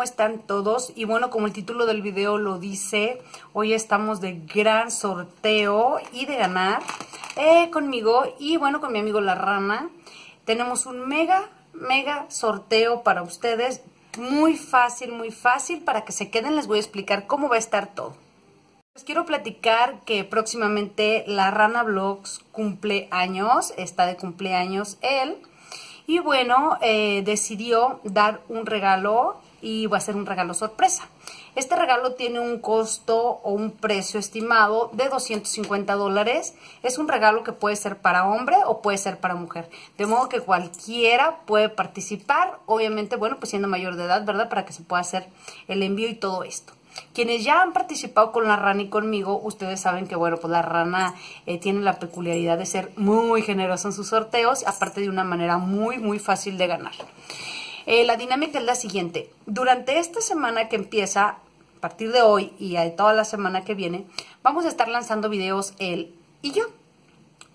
¿cómo están todos? Y bueno, como el título del video lo dice, hoy estamos de gran sorteo y de ganar conmigo y bueno, con mi amigo La Rana. Tenemos un mega sorteo para ustedes, muy fácil para que se queden. Les voy a explicar cómo va a estar todo. Les quiero platicar que próximamente La Rana Vlogs cumple años, está de cumpleaños él. Y bueno, decidió dar un regalo y va a ser un regalo sorpresa. Este regalo tiene un costo o un precio estimado de $250. Es un regalo que puede ser para hombre o puede ser para mujer. De modo que cualquiera puede participar, obviamente, bueno, pues siendo mayor de edad, ¿verdad? Para que se pueda hacer el envío y todo esto. Quienes ya han participado con La Rana y conmigo, ustedes saben que, bueno, pues La Rana tiene la peculiaridad de ser muy generosa en sus sorteos, aparte de una manera muy fácil de ganar. La dinámica es la siguiente. Durante esta semana que empieza, a partir de hoy y de toda la semana que viene, vamos a estar lanzando videos él y yo.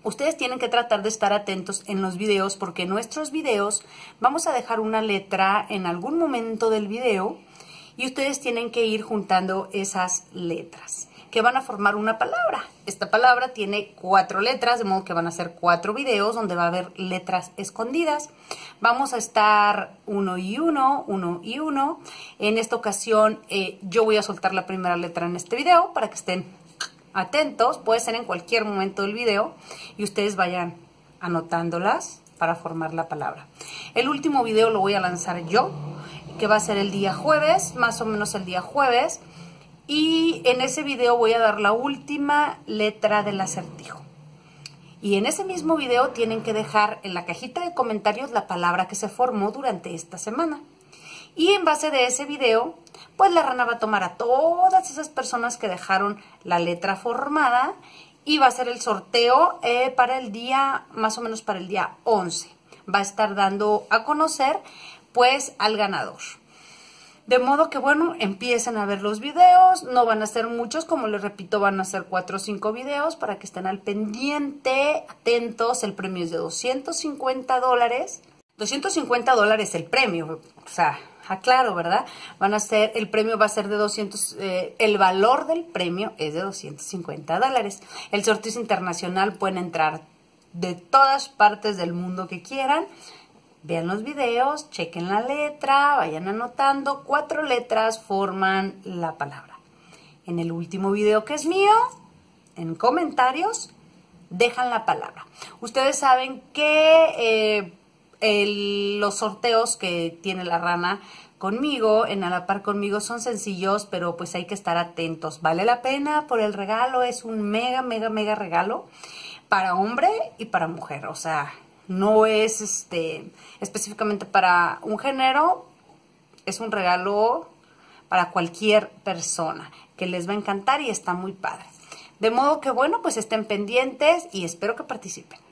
Ustedes tienen que tratar de estar atentos en los videos, porque en nuestros videos vamos a dejar una letra en algún momento del video. Y ustedes tienen que ir juntando esas letras, que van a formar una palabra. Esta palabra tiene 4 letras, de modo que van a ser 4 videos donde va a haber letras escondidas. Vamos a estar uno y uno. En esta ocasión yo voy a soltar la primera letra en este video para que estén atentos. Puede ser en cualquier momento del video y ustedes vayan anotándolas para formar la palabra. El último video lo voy a lanzar yo, que va a ser el día jueves, más o menos el día jueves, y en ese video voy a dar la última letra del acertijo. Y en ese mismo video tienen que dejar en la cajita de comentarios la palabra que se formó durante esta semana. Y en base de ese video, pues La Rana va a tomar a todas esas personas que dejaron la letra formada y va a hacer el sorteo para el día, más o menos para el día 11. Va a estar dando a conocer pues al ganador. De modo que bueno, empiecen a ver los videos, no van a ser muchos, como les repito, van a ser 4 o 5 videos para que estén al pendiente, atentos. El premio es de $250. $250 el premio, o sea, aclaro, ¿verdad? Van a ser, el premio va a ser de 200, el valor del premio es de $250. El sorteo es internacional, pueden entrar de todas partes del mundo que quieran. Vean los videos, chequen la letra, vayan anotando. 4 letras forman la palabra. En el último video, que es mío, en comentarios, dejan la palabra. Ustedes saben que los sorteos que tiene La Rana conmigo, en A la Par conmigo, son sencillos, pero pues hay que estar atentos. Vale la pena por el regalo, es un mega regalo para hombre y para mujer, o sea, no es específicamente para un género, es un regalo para cualquier persona que les va a encantar y está muy padre. De modo que bueno, pues estén pendientes y espero que participen.